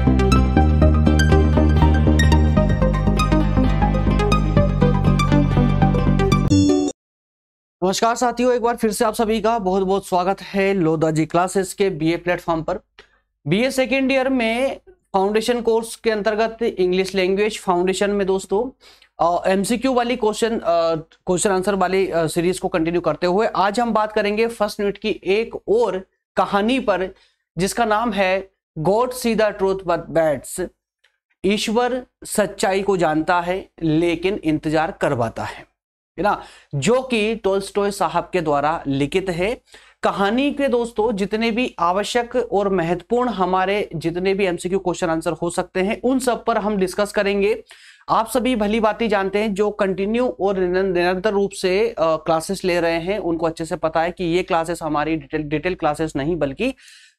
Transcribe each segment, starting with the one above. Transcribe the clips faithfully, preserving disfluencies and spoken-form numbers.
नमस्कार साथियों, एक बार फिर से आप सभी का बहुत बहुत स्वागत है लोदा जी क्लासेस के बीए प्लेटफॉर्म पर। बीए सेकेंड ईयर में फाउंडेशन कोर्स के अंतर्गत इंग्लिश लैंग्वेज फाउंडेशन में दोस्तों एमसीक्यू वाली क्वेश्चन क्वेश्चन आंसर वाली सीरीज को कंटिन्यू करते हुए आज हम बात करेंगे फर्स्ट यूनिट की एक और कहानी पर जिसका नाम है God see the truth but waits. ईश्वर सच्चाई को जानता है लेकिन इंतजार करवाता है, है ना, जो कि टोल्स्टॉय साहब के द्वारा लिखित है। कहानी के दोस्तों जितने भी आवश्यक और महत्वपूर्ण हमारे जितने भी एमसीक्यू क्वेश्चन आंसर हो सकते हैं उन सब पर हम डिस्कस करेंगे। आप सभी भली बातें जानते हैं, जो कंटिन्यू और निरंतर रूप से क्लासेस ले रहे हैं उनको अच्छे से पता है कि ये क्लासेस हमारी डिटेल डिटेल क्लासेस नहीं बल्कि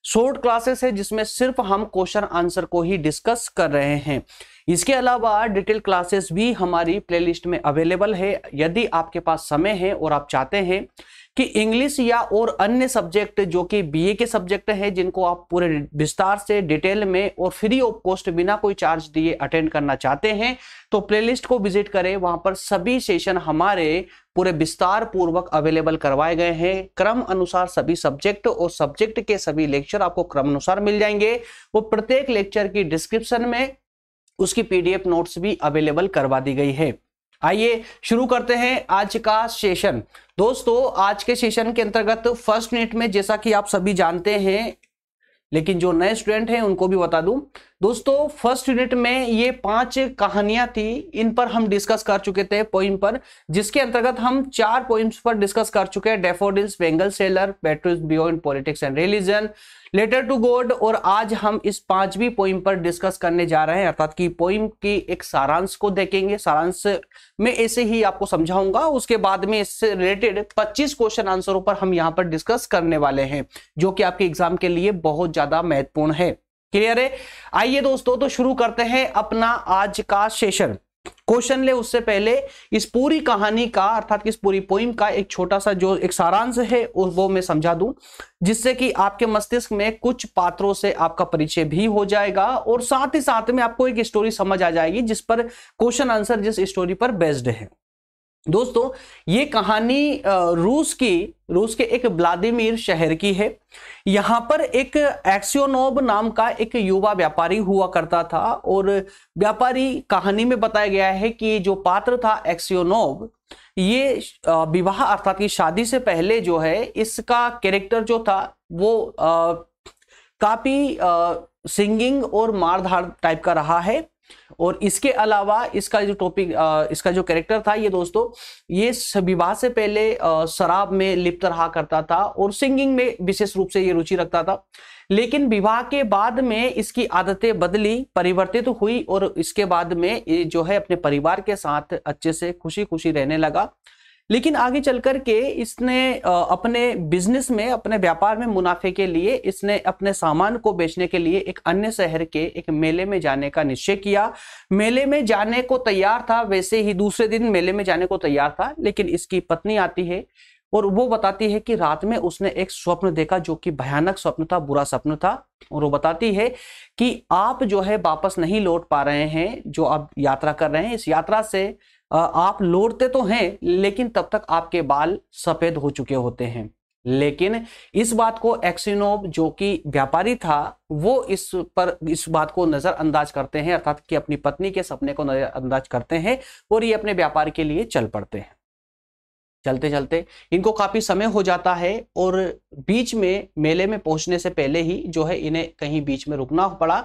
शॉर्ट क्लासेस है जिसमें सिर्फ हम क्वेश्चन आंसर को ही डिस्कस कर रहे हैं। इसके अलावा डिटेल क्लासेस भी हमारी प्लेलिस्ट में अवेलेबल है। यदि आपके पास समय है और आप चाहते हैं कि इंग्लिश या और अन्य सब्जेक्ट जो कि बीए के सब्जेक्ट हैं जिनको आप पूरे विस्तार से डिटेल में और फ्री ऑफ कॉस्ट बिना कोई चार्ज दिए अटेंड करना चाहते हैं तो प्लेलिस्ट को विजिट करें। वहां पर सभी सेशन हमारे पूरे विस्तार पूर्वक अवेलेबल करवाए गए हैं। क्रम अनुसार सभी सब्जेक्ट और सब्जेक्ट के सभी लेक्चर आपको क्रम अनुसार मिल जाएंगे। वो प्रत्येक लेक्चर की डिस्क्रिप्शन में उसकी पीडीएफ नोट्स भी अवेलेबल करवा दी गई है। आइए शुरू करते हैं आज का सेशन। दोस्तों आज के सेशन के अंतर्गत फर्स्ट यूनिट में जैसा कि आप सभी जानते हैं, लेकिन जो नए स्टूडेंट हैं उनको भी बता दूं दोस्तों, फर्स्ट यूनिट में ये पांच कहानियां थी, इन पर हम डिस्कस कर चुके थे पोइम पर, जिसके अंतर्गत हम चार पोइम्स पर डिस्कस कर चुके हैं। Daffodils, Bengal sailor, patrols beyond politics and religion, letter to God, और आज हम इस पांचवी पोइम पर डिस्कस करने जा रहे हैं अर्थात कि पोइम की एक सारांश को देखेंगे। सारांश में ऐसे ही आपको समझाऊंगा, उसके बाद में इससे रिलेटेड पच्चीस क्वेश्चन आंसरों पर हम यहाँ पर डिस्कस करने वाले हैं जो कि आपके एग्जाम के लिए बहुत ज्यादा महत्वपूर्ण है। क्लियर है? आइए दोस्तों तो शुरू करते हैं अपना आज का सेशन। क्वेश्चन ले उससे पहले इस पूरी कहानी का अर्थात कि इस पूरी पोइम का एक छोटा सा जो एक सारांश है वो मैं समझा दूं, जिससे कि आपके मस्तिष्क में कुछ पात्रों से आपका परिचय भी हो जाएगा और साथ ही साथ में आपको एक स्टोरी समझ आ जाएगी जिस पर क्वेश्चन आंसर जिस स्टोरी पर बेस्ड है। दोस्तों ये कहानी रूस की रूस के एक व्लादिमीर शहर की है। यहाँ पर एक एक्सियोनोव नाम का एक युवा व्यापारी हुआ करता था और व्यापारी कहानी में बताया गया है कि जो पात्र था एक्सियोनोव, ये विवाह अर्थात की शादी से पहले जो है इसका कैरेक्टर जो था वो आ, काफी आ, सिंगिंग और मारधाड़ टाइप का रहा है। और इसके अलावा इसका जो टॉपिक इसका जो कैरेक्टर था ये दोस्तों ये विवाह से पहले शराब में लिप्त रहा करता था और सिंगिंग में विशेष रूप से ये रुचि रखता था। लेकिन विवाह के बाद में इसकी आदतें बदली, परिवर्तित हुई और इसके बाद में ये जो है अपने परिवार के साथ अच्छे से खुशी खुशी रहने लगा। लेकिन आगे चल कर के इसने अपने बिजनेस में, अपने व्यापार में मुनाफे के लिए इसने अपने सामान को बेचने के लिए एक अन्य शहर के एक मेले में जाने का निश्चय किया। मेले में जाने को तैयार था, वैसे ही दूसरे दिन मेले में जाने को तैयार था, लेकिन इसकी पत्नी आती है और वो बताती है कि रात में उसने एक स्वप्न देखा जो कि भयानक स्वप्न था, बुरा स्वप्न था। और वो बताती है कि आप जो है वापस नहीं लौट पा रहे हैं, जो आप यात्रा कर रहे हैं इस यात्रा से आप लौटते तो हैं लेकिन तब तक आपके बाल सफेद हो चुके होते हैं। लेकिन इस बात को एक्सियोनोव जो कि व्यापारी था वो इस पर इस बात को नजरअंदाज करते हैं अर्थात कि अपनी पत्नी के सपने को नजरअंदाज करते हैं और ये अपने व्यापार के लिए चल पड़ते हैं। चलते चलते इनको काफी समय हो जाता है और बीच में मेले में पहुंचने से पहले ही जो है इन्हें कहीं बीच में रुकना पड़ा।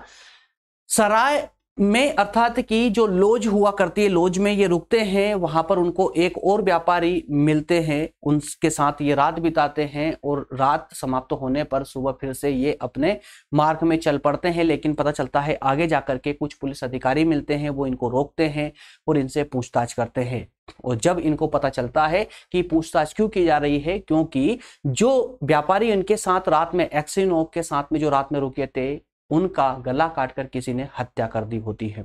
सराय में अर्थात कि जो लॉज हुआ करती है, लॉज में ये रुकते हैं। वहां पर उनको एक और व्यापारी मिलते हैं, उनके साथ ये रात बिताते हैं और रात समाप्त होने पर सुबह फिर से ये अपने मार्ग में चल पड़ते हैं। लेकिन पता चलता है आगे जाकर के कुछ पुलिस अधिकारी मिलते हैं, वो इनको रोकते हैं और इनसे पूछताछ करते हैं। और जब इनको पता चलता है कि पूछताछ क्यों की जा रही है, क्योंकि जो व्यापारी इनके साथ रात में एक्सियोनोव के साथ में जो रात में रुके थे उनका गला काटकर किसी ने हत्या कर दी होती है।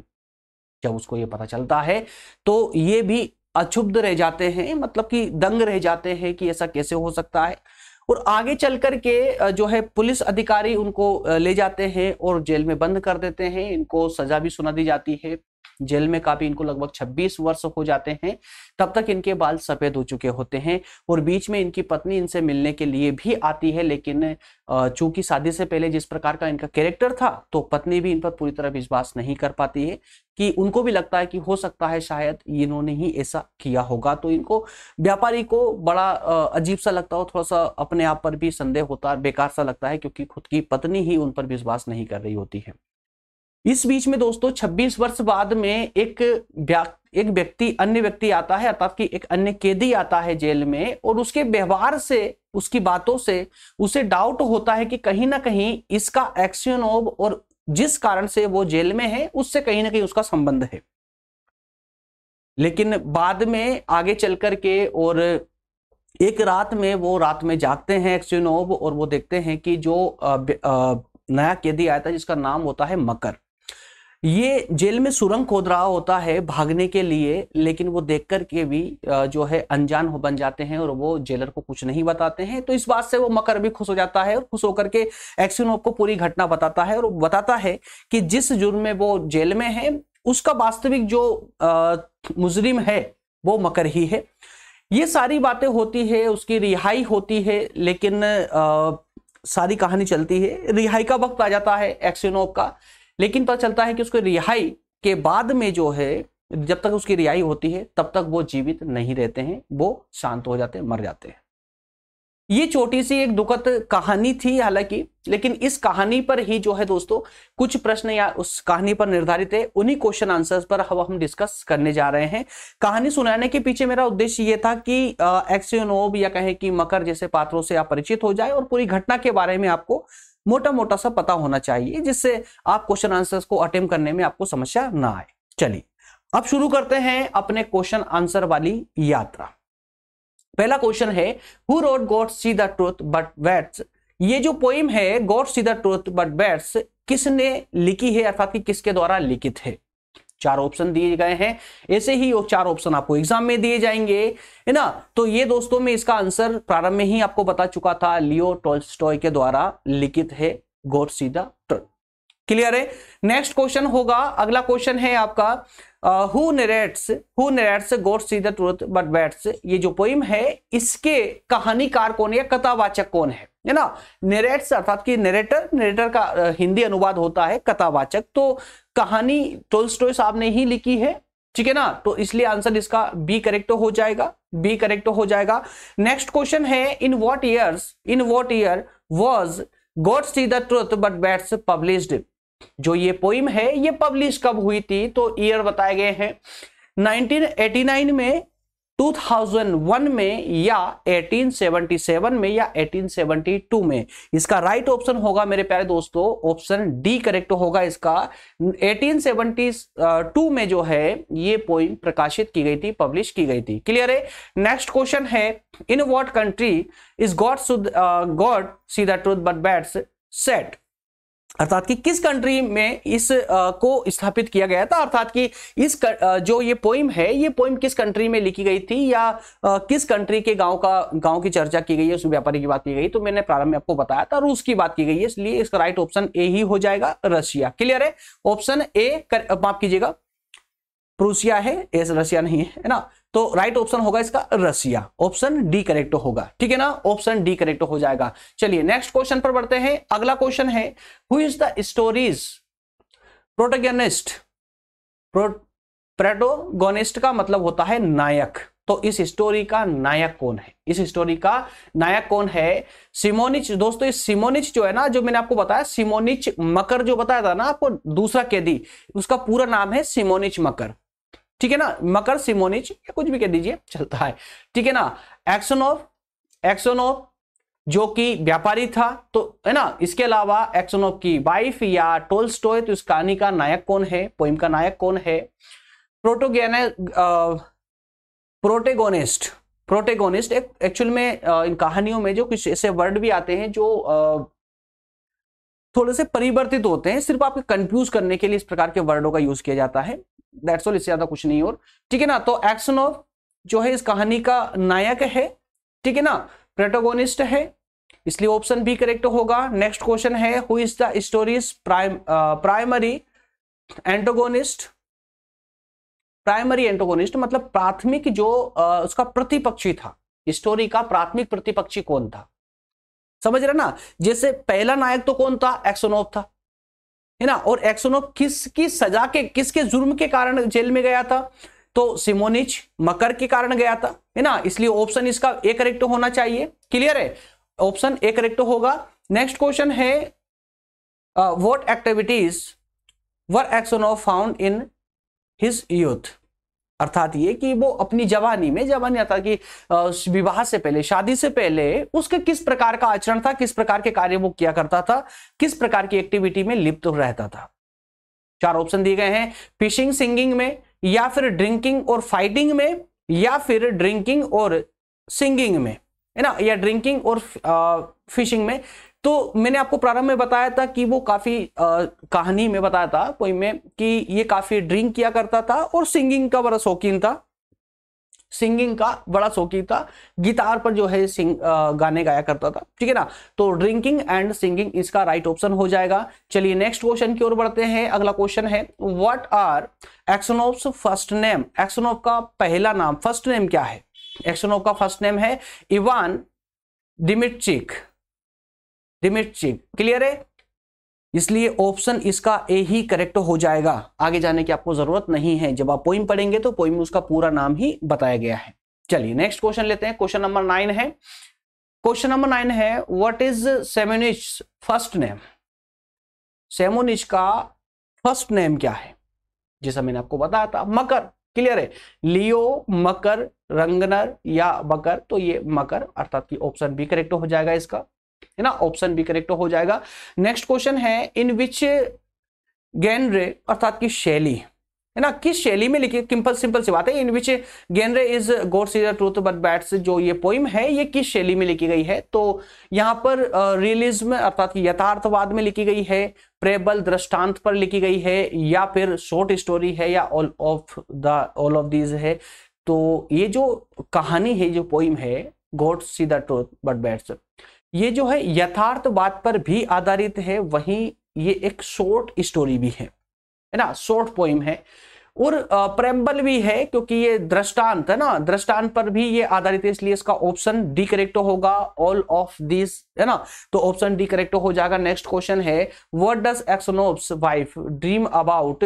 जब उसको ये पता चलता है तो ये भी अक्षुब्ध रह जाते हैं, मतलब कि दंग रह जाते हैं कि ऐसा कैसे हो सकता है। और आगे चल कर के जो है पुलिस अधिकारी उनको ले जाते हैं और जेल में बंद कर देते हैं। इनको सजा भी सुना दी जाती है। जेल में काफी इनको लगभग छब्बीस वर्ष हो जाते हैं, तब तक इनके बाल सफेद हो चुके होते हैं। और बीच में इनकी पत्नी इनसे मिलने के लिए भी आती है, लेकिन चूंकि शादी से पहले जिस प्रकार का इनका कैरेक्टर था तो पत्नी भी इन पर पूरी तरह विश्वास नहीं कर पाती है, कि उनको भी लगता है कि हो सकता है शायद इन्होंने ही ऐसा किया होगा। तो इनको व्यापारी को बड़ा अजीब सा लगता हो, थोड़ा सा अपने आप पर भी संदेह होता है, बेकार सा लगता है, क्योंकि खुद की पत्नी ही उन पर विश्वास नहीं कर रही होती है। इस बीच में दोस्तों छब्बीस वर्ष बाद में एक एक व्यक्ति अन्य व्यक्ति आता है, अर्थात कि एक अन्य कैदी आता है जेल में, और उसके व्यवहार से, उसकी बातों से उसे डाउट होता है कि कहीं ना कहीं इसका एक्सियोनोव और जिस कारण से वो जेल में है उससे कहीं ना कहीं उसका संबंध है। लेकिन बाद में आगे चल कर के और एक रात में वो रात में जागते हैं एक्सियोनोव, और वो देखते हैं कि जो नया कैदी आया था जिसका नाम होता है मकर, ये जेल में सुरंग खोद रहा होता है भागने के लिए, लेकिन वो देख कर के भी जो है अनजान हो बन जाते हैं और वो जेलर को कुछ नहीं बताते हैं। तो इस बात से वो मकर भी खुश हो जाता है और खुश होकर के एक्सियोनोव को पूरी घटना बताता है, और बताता है कि जिस जुर्म में वो जेल में है उसका वास्तविक जो मुजरिम है वो मकर ही है। ये सारी बातें होती है, उसकी रिहाई होती है, लेकिन आ, सारी कहानी चलती है। रिहाई का वक्त आ जाता है एक्सियोनोव का, लेकिन पता चलता है कि उसको रिहाई के बाद में जो है, जब तक उसकी रिहाई होती है तब तक वो जीवित नहीं रहते हैं, वो शांत हो जाते हैं, मर जाते हैं। ये छोटी सी एक दुखद कहानी थी हालांकि, लेकिन इस कहानी पर ही जो है दोस्तों कुछ प्रश्न या उस कहानी पर निर्धारित है, उन्हीं क्वेश्चन आंसर्स पर अब हम डिस्कस करने जा रहे हैं। कहानी सुनाने के पीछे मेरा उद्देश्य ये था कि एक्सियोनोव या कहें कि मकर जैसे पात्रों से आप परिचित हो जाए और पूरी घटना के बारे में आपको मोटा मोटा सा पता होना चाहिए, जिससे आप क्वेश्चन आंसर्स को अटेम्प्ट करने में आपको समस्या ना आए। चलिए अब शुरू करते हैं अपने क्वेश्चन आंसर वाली यात्रा। पहला क्वेश्चन है, who wrote God see the truth but waits? ये जो पोइम है God see the truth but waits किसने लिखी है, अर्थात कि किसके द्वारा लिखित है? चार ऑप्शन दिए गए हैं, ऐसे ही वो चार ऑप्शन आपको एग्जाम में दिए जाएंगे, है ना। तो ये दोस्तों मैं इसका आंसर प्रारंभ में ही आपको बता चुका था, लियो टॉल्स्टॉय के द्वारा लिखित है God see the truth. Clear है? नेक्स्ट क्वेश्चन होगा, अगला क्वेश्चन है आपका who narrates who narrates God seize the truth but waits? ये जो पोइम है इसके कहानीकार कौन है, कथावाचक कौन है, है ना। नरेट्स अर्थात कि नरेटर, नरेटर का हिंदी अनुवाद होता है कथावाचक। तो कहानी टोल्स्टॉय साहब ने ही लिखी है, ठीक है ना। तो इसलिए आंसर इसका बी करेक्ट हो जाएगा, बी करेक्ट हो जाएगा। नेक्स्ट क्वेश्चन है, in what years in what year was God seize the truth but waits published? जो ये पोइम है ये पब्लिश कब हुई थी, तो ईयर बताए गए हैं नाइनटीन एटी नाइन में, दो हज़ार एक में, या अठारह सौ सतहत्तर में, या अठारह सौ बहत्तर में। इसका राइट ऑप्शन होगा मेरे प्यारे दोस्तों ऑप्शन डी करेक्ट होगा इसका। अठारह सौ बहत्तर में जो है ये पोइम प्रकाशित की गई थी, पब्लिश की गई थी। क्लियर है? नेक्स्ट क्वेश्चन है, in what country is God God see the truth but waits set? अर्थात कि किस कंट्री में इस आ, को स्थापित किया गया था, अर्थात कि इस कर, आ, जो ये पोइम है ये पोइम किस कंट्री में लिखी गई थी, या आ, किस कंट्री के गांव का गांव की चर्चा की गई है, उस व्यापारी की बात की गई। तो मैंने प्रारंभ में आपको बताया था रूस की बात की गई है, इसलिए इसका राइट ऑप्शन ए ही हो जाएगा, रशिया। क्लियर है? ऑप्शन ए कर, माफ कीजिएगा प्रूसिया है, एस रशिया नहीं है, है ना। तो राइट ऑप्शन होगा इसका रसिया, ऑप्शन डी करेक्ट होगा, ठीक है ना, ऑप्शन डी करेक्ट हो जाएगा। चलिए नेक्स्ट क्वेश्चन पर बढ़ते हैं। अगला क्वेश्चन है, who is the story's protagonist? Protagonist का मतलब होता है नायक, तो इस स्टोरी का नायक कौन है, इस स्टोरी का नायक कौन है? सेम्योनिच। दोस्तों इस सेम्योनिच जो है ना, जो मैंने आपको बताया सेम्योनिच मकर, जो बताया था ना आपको दूसरा कैदी, उसका पूरा नाम है सेम्योनिच मकर, ठीक है ना, मकर सेम्योनिच या कुछ भी कह दीजिए चलता है, ठीक है ना। एक्सियोनोव एक्सियोनोव जो कि व्यापारी था, तो है ना। इसके अलावा एक्सियोनोव की वाइफ या टोल्स्टॉय, तो इस कहानी का नायक कौन है, पोइम का नायक कौन है? प्रोटैगनिस्ट प्रोटैगनिस्ट एक एक्चुअल में आ, इन कहानियों में जो कुछ ऐसे वर्ड भी आते हैं जो आ, थोड़े से परिवर्तित होते हैं, सिर्फ आपको कंफ्यूज करने के लिए इस प्रकार के वर्डों का यूज किया जाता है, दैट्स ऑल, इससे ज्यादा कुछ नहीं और, ठीक है ना। तो एक्सियोनोव जो है इस कहानी का नायक है, ठीक है ना, प्रोटैगनिस्ट है, इसलिए ऑप्शन बी करेक्ट होगा। नेक्स्ट क्वेश्चन है who is the story's prime primary antagonist. Primary antagonist मतलब प्राथमिक जो uh, उसका प्रतिपक्षी था, स्टोरी का प्राथमिक प्रतिपक्षी कौन था, समझ रहे ना। जैसे पहला नायक तो कौन था, एक्सोनोव था, है ना। और एक्सोनोव किसकी सजा के, किसके जुर्म के कारण जेल में गया था, तो सेम्योनिच मकर के कारण गया था, है ना। इसलिए ऑप्शन इसका ए करेक्ट होना चाहिए। क्लियर है, ऑप्शन ए करेक्ट होगा। नेक्स्ट क्वेश्चन है what activities were Aksionov found in his youth. अर्थात ये कि वो अपनी जवानी में, जवानी अर्थात कि विवाह से पहले, शादी से पहले उसका किस प्रकार का आचरण था, किस प्रकार के कार्य वो किया करता था, किस प्रकार की एक्टिविटी में लिप्त रहता था। चार ऑप्शन दिए गए हैं, फिशिंग, सिंगिंग में, या फिर ड्रिंकिंग और फाइटिंग में, या फिर ड्रिंकिंग और सिंगिंग में, है ना, या ड्रिंकिंग और फिशिंग में। तो मैंने आपको प्रारंभ में बताया था कि वो काफी आ, कहानी में बताया था कोई में कि ये काफी ड्रिंक किया करता था और सिंगिंग का बड़ा शौकीन था, सिंगिंग का बड़ा शौकीन था, गिटार पर जो है सिंग आ, गाने गाया करता था, ठीक है ना। तो ड्रिंकिंग एंड सिंगिंग इसका राइट ऑप्शन हो जाएगा। चलिए नेक्स्ट क्वेश्चन की ओर बढ़ते हैं। अगला क्वेश्चन है what are Aksionov's first name. Aksionov का पहला नाम, फर्स्ट नेम क्या है। एक्सोनोव का फर्स्ट नेम है इवान डिमिट्रिच, डिमिट्रिच। क्लियर है, इसलिए ऑप्शन इसका ए ही करेक्ट हो जाएगा। आगे जाने की आपको जरूरत नहीं है, जब आप पोइम पढ़ेंगे तो पोइम में उसका पूरा नाम ही बताया गया है। चलिए नेक्स्ट क्वेश्चन लेते हैं, क्वेश्चन नंबर नाइन है। क्वेश्चन नंबर नाइन है what is Semyonich first name. Semyonich का फर्स्ट नेम क्या है, जैसा मैंने आपको बताया था, मकर। क्लियर है, लियो, मकर, रंगनर या बकर, तो ये मकर अर्थात कि ऑप्शन बी करेक्ट हो जाएगा इसका, है ना, ऑप्शन बी करेक्ट हो जाएगा। नेक्स्ट क्वेश्चन है इन विच गेनरे, अर्थात कि शैली, है ना, किस शैली में लिखी, सिंपल सिंपल सी बात है। In which genre is God seize the truth but waits, जो ये पोइम है ये किस शैली में लिखी गई है। तो यहाँ पर रियलिज्म अर्थात कि यथार्थवाद में लिखी गई है, प्रेबल दृष्टांत पर लिखी गई है, या फिर शॉर्ट स्टोरी है, या all of the all of these है। तो ये जो कहानी है, जो पोइम है God seize the truth but waits, ये जो है यथार्थवाद पर भी आधारित है, वहीं ये एक शॉर्ट स्टोरी भी है, है ना, शॉर्ट पोइम है, और प्रेम्बल भी है क्योंकि ये दृष्टांत है ना, दृष्टांत पर भी ये आधारित है, इसलिए इसका ऑप्शन डी करेक्ट होगा, ऑल ऑफ दिस, है ना, तो ऑप्शन डी करेक्ट हो जाएगा। नेक्स्ट क्वेश्चन है what does Aksionov's wife dream about.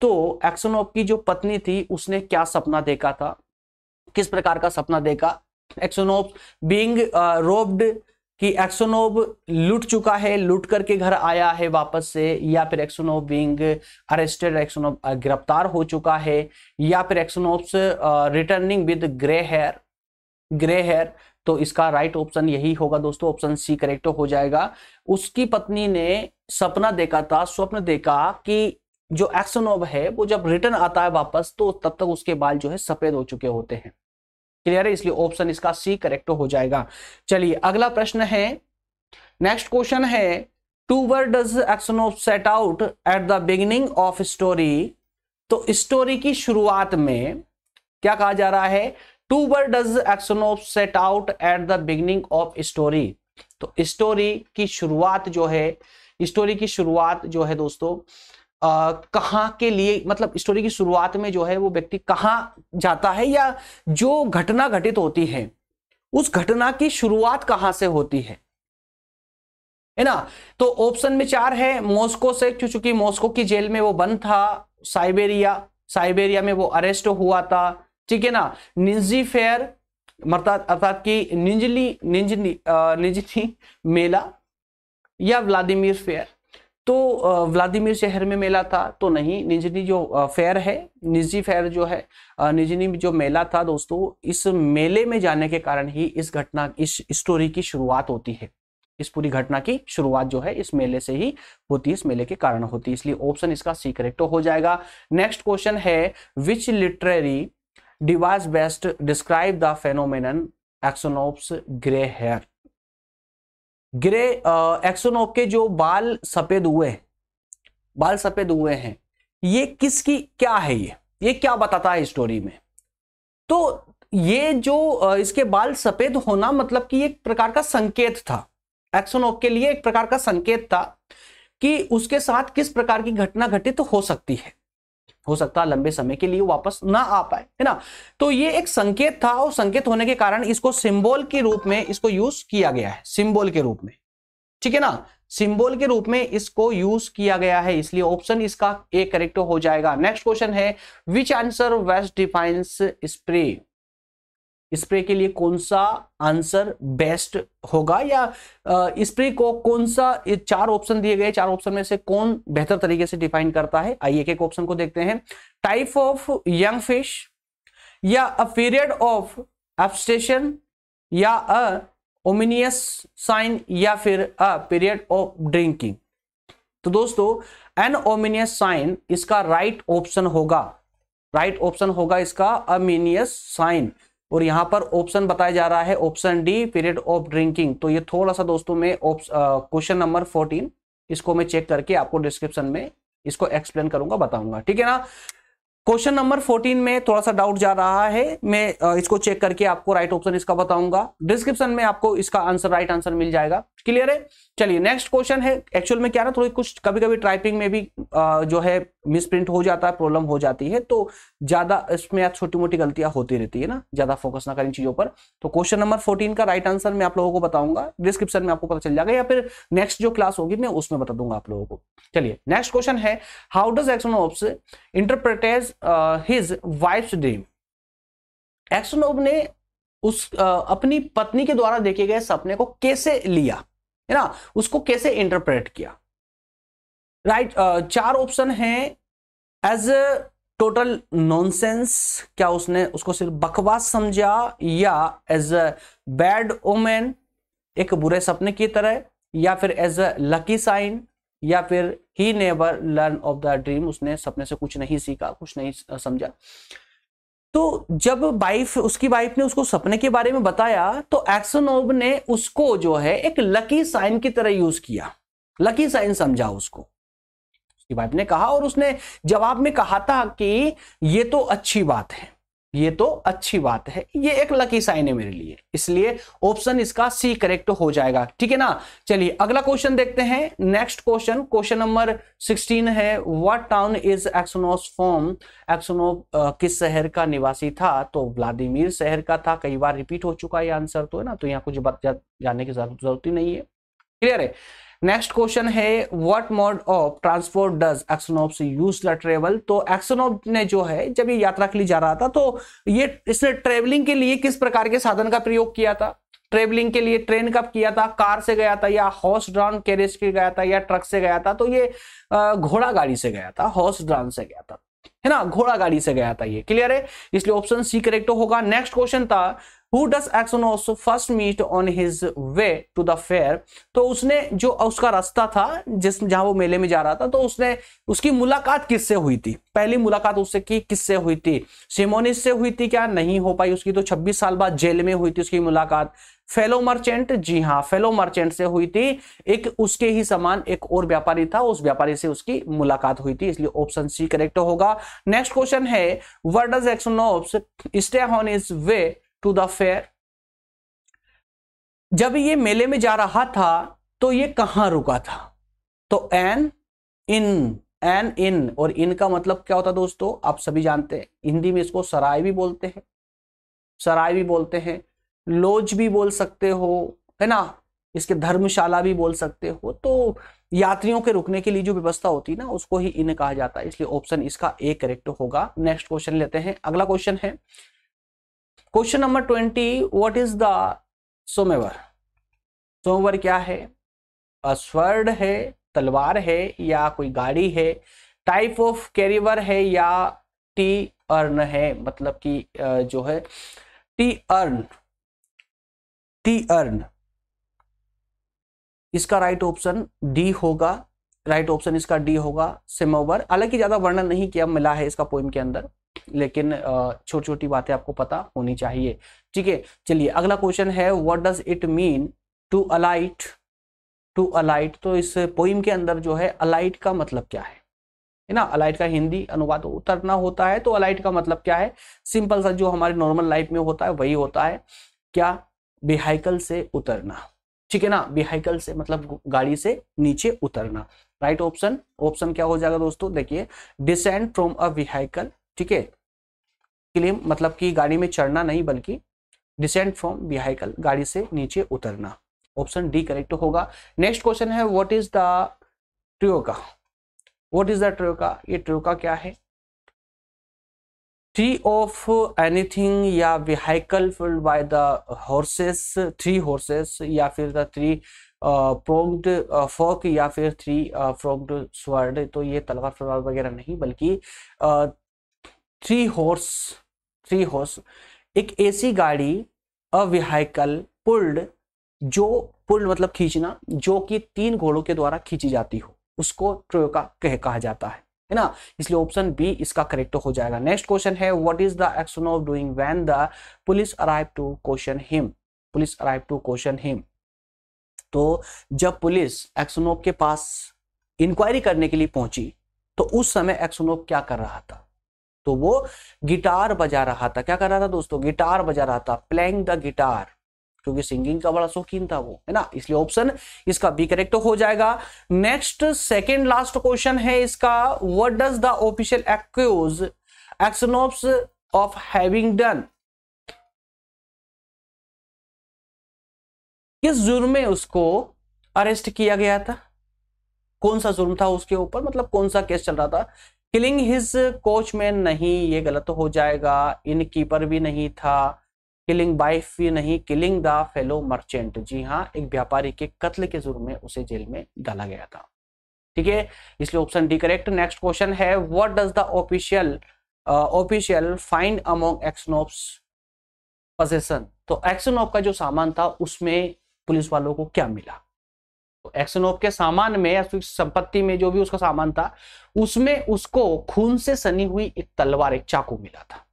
तो एक्सोनोव की जो पत्नी थी उसने क्या सपना देखा था, किस प्रकार का सपना देखा। एक्सोनोव बीइंग रोब्ड, कि एक्सोनोव लूट चुका है, लूट करके घर आया है वापस से, या फिर एक्सोनोव बीइंग अरेस्टेड, एक्सोनोव गिरफ्तार हो चुका है, या फिर Aksionov's returning with grey hair, grey hair. तो इसका राइट ऑप्शन यही होगा दोस्तों, ऑप्शन सी करेक्ट हो जाएगा। उसकी पत्नी ने सपना देखा था, स्वप्न देखा कि जो एक्सोनोव है वो जब रिटर्न आता है वापस तो तब तक उसके बाल जो है सफेद हो चुके होते हैं। क्लियर है, इसलिए ऑप्शन इसका सी करेक्ट हो जाएगा। चलिए अगला प्रश्न है, नेक्स्ट क्वेश्चन है toward does Aksionov set out at the beginning of story. तो स्टोरी की शुरुआत में क्या कहा जा रहा है, toward does Aksionov set out at the beginning of story. तो स्टोरी की शुरुआत जो है, स्टोरी की शुरुआत जो है दोस्तों कहाँ के लिए, मतलब स्टोरी की शुरुआत में जो है वो व्यक्ति कहाँ जाता है, या जो घटना घटित होती है उस घटना की शुरुआत कहाँ से होती है, है ना। तो ऑप्शन में चार है, मॉस्को से, क्योंकि मॉस्को की जेल में वो बंद था, साइबेरिया, साइबेरिया में वो अरेस्ट हुआ था, ठीक है ना, निजी फेयर अर्थात कि निजली निजनी निजनी मेला, या व्लादिमीर फेयर। तो व्लादिमीर शहर में मेला था, तो नहीं, निजनी जो फेयर है, निजी फेयर जो है, निजनी जो मेला था दोस्तों, इस मेले में जाने के कारण ही इस घटना, इस स्टोरी की शुरुआत होती है। इस पूरी घटना की शुरुआत जो है इस मेले से ही होती है, इस मेले के कारण होती है, इसलिए ऑप्शन इसका सी करेक्ट हो जाएगा। नेक्स्ट क्वेश्चन है which literary device best describe the phenomenon Aksionov's grey hair. Grey Aksionov के जो बाल सफेद हुए, बाल सफेद हुए हैं, ये किसकी, क्या है ये ये क्या बताता है स्टोरी में। तो ये जो uh, इसके बाल सफेद होना मतलब कि एक प्रकार का संकेत था, एक्सोनोव के लिए एक प्रकार का संकेत था कि उसके साथ किस प्रकार की घटना घटित तो हो सकती है, हो सकता है लंबे समय के लिए वापस ना आ पाए, है ना। तो ये एक संकेत था और संकेत होने के कारण इसको सिंबल के रूप में इसको यूज किया गया है, सिंबल के रूप में, ठीक है ना, सिंबल के रूप में इसको यूज किया गया है, इसलिए ऑप्शन इसका ए करेक्ट हो जाएगा। नेक्स्ट क्वेश्चन है, which answer best defines spray, spray के लिए कौन सा आंसर बेस्ट होगा या स्प्रे को कौन सा, चार ऑप्शन दिए गए, चार ऑप्शन में से कौन बेहतर तरीके से डिफाइन करता है, आइए एक एक ऑप्शन को देखते हैं। टाइप ऑफ यंग फिश, या अ पीरियड ऑफ एब्स्टेशन, या अ ओमिनियस साइन, या फिर अ पीरियड ऑफ ड्रिंकिंग। तो दोस्तों एन ओमिनियस साइन इसका राइट ऑप्शन होगा, राइट ऑप्शन होगा इसका ओमिनियस साइन, और यहां पर ऑप्शन बताया जा रहा है option D period of drinking. तो ये थोड़ा सा दोस्तों मैं क्वेश्चन नंबर फोर्टीन इसको मैं चेक करके आपको डिस्क्रिप्शन में इसको एक्सप्लेन करूंगा, बताऊंगा, ठीक है ना। क्वेश्चन नंबर फोर्टीन में थोड़ा सा डाउट जा रहा है, मैं इसको चेक करके आपको राइट ऑप्शन इसका बताऊंगा, डिस्क्रिप्शन में आपको इसका आंसर, राइट आंसर मिल जाएगा। क्लियर है। चलिए नेक्स्ट क्वेश्चन है, एक्चुअल में क्या ना थोड़ी कुछ कभी कभी टाइपिंग में भी जो है मिसप्रिंट हो जाता है, प्रॉब्लम हो जाती है, तो ज्यादा इसमें छोटी मोटी गलतियां होती रहती है ना, ज्यादा फोकस ना करें चीजों पर। तो क्वेश्चन नंबर फोर्टीन का राइट आंसर मैं आप लोगों को बताऊंगा, डिस्क्रिप्शन में आपको पता चल जाएगा, या फिर नेक्स्ट जो क्लास होगी मैं उसमें बता दूंगा आप लोगों को। चलिए नेक्स्ट क्वेश्चन है, how does Aksionov interprets his wife's dream. Aksionov ने उस uh, अपनी पत्नी के द्वारा देखे गए सपने को कैसे लिया, है ना, उसको कैसे इंटरप्रेट किया। राइट right, uh, चार ऑप्शन हैं, एज अ टोटल नॉनसेंस, क्या उसने उसको सिर्फ बकवास समझा, या एज अ बैड ओमेन, एक बुरे सपने की तरह, या फिर एज अ लकी साइन, या फिर he never learn of the dream, उसने सपने से कुछ नहीं सीखा, कुछ नहीं समझा। तो जब वाइफ, उसकी वाइफ ने उसको सपने के बारे में बताया तो एक्सोनोव ने उसको जो है एक लकी साइन की तरह यूज किया, लकी साइन समझा उसको, उसकी वाइफ ने कहा, और उसने जवाब में कहा था कि ये तो अच्छी बात है, ये तो अच्छी बात है, ये एक लकी साइन है मेरे लिए, इसलिए ऑप्शन इसका सी करेक्ट हो जाएगा, ठीक है ना। चलिए अगला क्वेश्चन देखते हैं, next question, question number sixteen है, what town is Aksionov from, Aksionov किस शहर का निवासी था, तो व्लादिमीर शहर का था, कई बार रिपीट हो चुका है आंसर, तो है ना, तो यहाँ कुछ बात जानने की जरूरत ही नहीं है, क्लियर है। नेक्स्ट क्वेश्चन है, what mode of transport does Aksionov use the travel, तो एक्सोनोव ने जो है जब ये यात्रा के लिए जा रहा था तो ये इसने ट्रेवलिंग के लिए किस प्रकार के साधन का प्रयोग किया था, ट्रेवलिंग के लिए ट्रेन का किया था, कार से गया था, या हॉर्स ड्राउन कैरेज के गया था, या ट्रक से गया था, तो ये घोड़ा गाड़ी से गया था, हॉर्स ड्राउन से गया था, है ना, घोड़ा गाड़ी से गया था, ये क्लियर है, इसलिए ऑप्शन सी करेक्ट होगा। नेक्स्ट क्वेश्चन था, Who does Aksionov first meet on his way to the fair? तो उसने जो उसका रास्ता था जिस जहां वो मेले में जा रहा था, तो उसने उसकी मुलाकात किससे हुई थी, पहली मुलाकात उससे की किससे हुई थी, सेम्योनिच से हुई थी, क्या नहीं हो पाई उसकी, तो छब्बीस साल बाद जेल में हुई थी उसकी मुलाकात। फेलो मर्चेंट, जी हाँ फेलो मर्चेंट से हुई थी, एक उसके ही समान एक और व्यापारी था, उस व्यापारी से उसकी मुलाकात हुई थी, इसलिए ऑप्शन सी करेक्ट होगा। नेक्स्ट क्वेश्चन है, what does Aksionov stay on his way to the fair, जब ये मेले में जा रहा था तो ये कहां रुका था, तो एन इन, एन इन, और इन का मतलब क्या होता है दोस्तों आप सभी जानते हैं, हिंदी में इसको सराय भी बोलते हैं, सराय भी बोलते हैं, लॉज भी बोल सकते हो, है ना, इसके धर्मशाला भी बोल सकते हो, तो यात्रियों के रुकने के लिए जो व्यवस्था होती है ना उसको ही इन कहा जाता है, इसलिए ऑप्शन इसका ए करेक्ट होगा। नेक्स्ट क्वेश्चन लेते हैं, अगला क्वेश्चन है question number twenty, what is the samovar, samovar क्या है, स्वॉर्ड है, तलवार है, या कोई गाड़ी है, टाइप ऑफ कैरिवर है, या टी अर्न है, मतलब कि जो है टी अर्न, टी अर्न इसका राइट ऑप्शन डी होगा, राइट ऑप्शन इसका डी होगा, सोमवर। हालांकि ज्यादा वर्णन नहीं किया मिला है इसका पोइम के अंदर, लेकिन छोटी छोटी बातें आपको पता होनी चाहिए, ठीक है। चलिए अगला क्वेश्चन है, what does it mean to alight, to alight, तो इस पोइम के अंदर जो है अलाइट का मतलब क्या है, है ना, अलाइट का हिंदी अनुवाद उतरना होता है, तो अलाइट का मतलब क्या है, सिंपल सा जो हमारे नॉर्मल लाइफ में होता है वही होता है, क्या, व्हीकल से उतरना, ठीक है ना, व्हीकल से मतलब गाड़ी से नीचे उतरना। राइट ऑप्शन, ऑप्शन क्या हो जाएगा दोस्तों, देखिए डिसेंड फ्रॉम अ व्हीकल, ठीक है, क्लेम मतलब कि गाड़ी में चढ़ना नहीं बल्कि डिसेंड फ्रॉम व्हीकल गाड़ी से नीचे उतरना, ऑप्शन डी करेक्ट होगा। नेक्स्ट क्वेश्चन है what is the troika, what is the troika, ये ट्रियोका क्या है, थ्री ऑफ एनीथिंग या vehicle filled by the horses, three horses या फिर द थ्री प्रोंग्ड फोक या फिर थ्री प्रोंग्ड स्वॉर्ड, तो ये तलवार फलवार वगैरह नहीं बल्कि थ्री हॉर्स, थ्री हॉर्स एक ऐसी गाड़ी अ व्हीकल पुल्ड, जो पुल्ड मतलब खींचना, जो कि तीन घोड़ों के द्वारा खींची जाती हो, उसको ट्रियोका कह कहा जाता है, है ना, इसलिए ऑप्शन बी इसका करेक्ट हो जाएगा। नेक्स्ट क्वेश्चन है what is the action of doing when the police arrive to question him, police arrive to question him, तो जब पुलिस एक्शनोव के पास इंक्वायरी करने के लिए पहुंची तो उस समय एक्शनोव क्या कर रहा था, तो वो गिटार बजा रहा था, क्या कर रहा था दोस्तों, गिटार बजा रहा था, प्लेइंग द गिटार, क्योंकि सिंगिंग का बड़ा शौकीन था वो, है ना, इसलिए ऑप्शन इसका बी करेक्ट हो जाएगा। नेक्स्ट सेकंड लास्ट क्वेश्चन है इसका, what does the official accuse Aksionov of having done, किस जुर्म में उसको अरेस्ट किया गया था, कौन सा जुर्म था उसके ऊपर, मतलब कौन सा केस चल रहा था, किलिंग हिज कोचमैन नहीं, ये गलत हो जाएगा, इन कीपर भी नहीं था, किलिंग वाइफ भी नहीं, किलिंग द फेलो मर्चेंट, जी हाँ, एक व्यापारी के कत्ल के जुर्म में उसे जेल में डाला गया था, ठीक है, इसलिए option D correct. Next question है what does the official official find among Aksionov's possession, तो एक्शनोव का जो सामान था उसमें पुलिस वालों को क्या मिला, तो एक्शनोव के सामान में, संपत्ति में जो भी उसका सामान था उसमें उसको खून से सनी हुई एक तलवार, एक चाकू मिला था,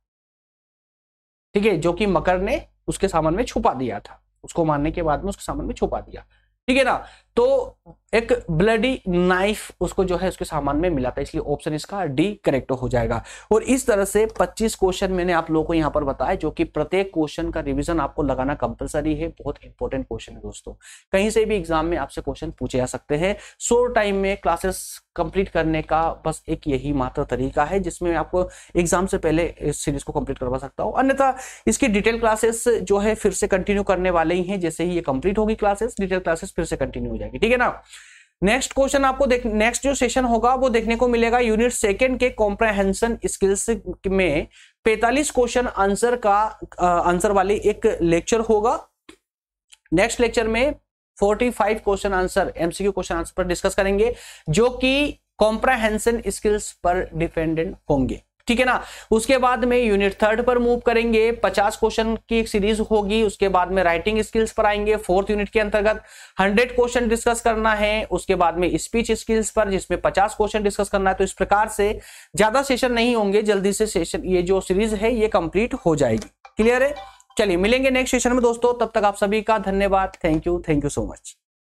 ठीक है, जो कि मकर ने उसके सामान में छुपा दिया था, उसको मारने के बाद में उसके सामान में छुपा दिया, ठीक है ना, तो एक ब्लडी नाइफ उसको जो है उसके सामान में मिला था, इसलिए ऑप्शन इसका डी करेक्ट हो जाएगा। और इस तरह से पच्चीस क्वेश्चन मैंने आप लोगों को यहाँ पर बताया, जो कि प्रत्येक क्वेश्चन का रिवीजन आपको लगाना कंपलसरी है, बहुत इंपॉर्टेंट क्वेश्चन है दोस्तों, कहीं से भी एग्जाम में आपसे क्वेश्चन पूछे जा सकते हैं। शॉर्ट टाइम में क्लासेस कंप्लीट करने का बस एक यही मात्र तरीका है जिसमें आपको एग्जाम से पहले इस सीरीज को कंप्लीट करवा सकता हूँ, अन्यथा इसकी डिटेल क्लासेस जो है फिर से कंटिन्यू करने वाले ही हैं, जैसे ही ये कंप्लीट होगी क्लासेस डिटेल क्लासेस फिर से कंटिन्यू हो जाएगी, ठीक है ना। नेक्स्ट क्वेश्चन आपको देख नेक्स्ट जो सेशन होगा वो देखने को मिलेगा यूनिट सेकंड के कॉम्प्रहेंशन स्किल्स में पैंतालीस क्वेश्चन आंसर का आंसर वाली एक लेक्चर होगा। नेक्स्ट लेक्चर में पैंतालीस question answer MCQ question answer पर डिस्कस करेंगे जो कि कॉम्प्रहेंशन स्किल्स पर डिपेंडेंट होंगे, ठीक है ना। उसके बाद में यूनिट थर्ड पर मूव करेंगे, पचास क्वेश्चन की एक सीरीज होगी, उसके बाद में राइटिंग स्किल्स पर आएंगे, फोर्थ यूनिट के अंतर्गत सौ क्वेश्चन डिस्कस करना है, उसके बाद में स्पीच स्किल्स पर जिसमें पचास क्वेश्चन डिस्कस करना है। तो इस प्रकार से ज्यादा सेशन नहीं होंगे, जल्दी से सेशन ये जो सीरीज है ये कंप्लीट हो जाएगी, क्लियर है। चलिए मिलेंगे नेक्स्ट सेशन में दोस्तों, तब तक आप सभी का धन्यवाद, thank you, thank you so much.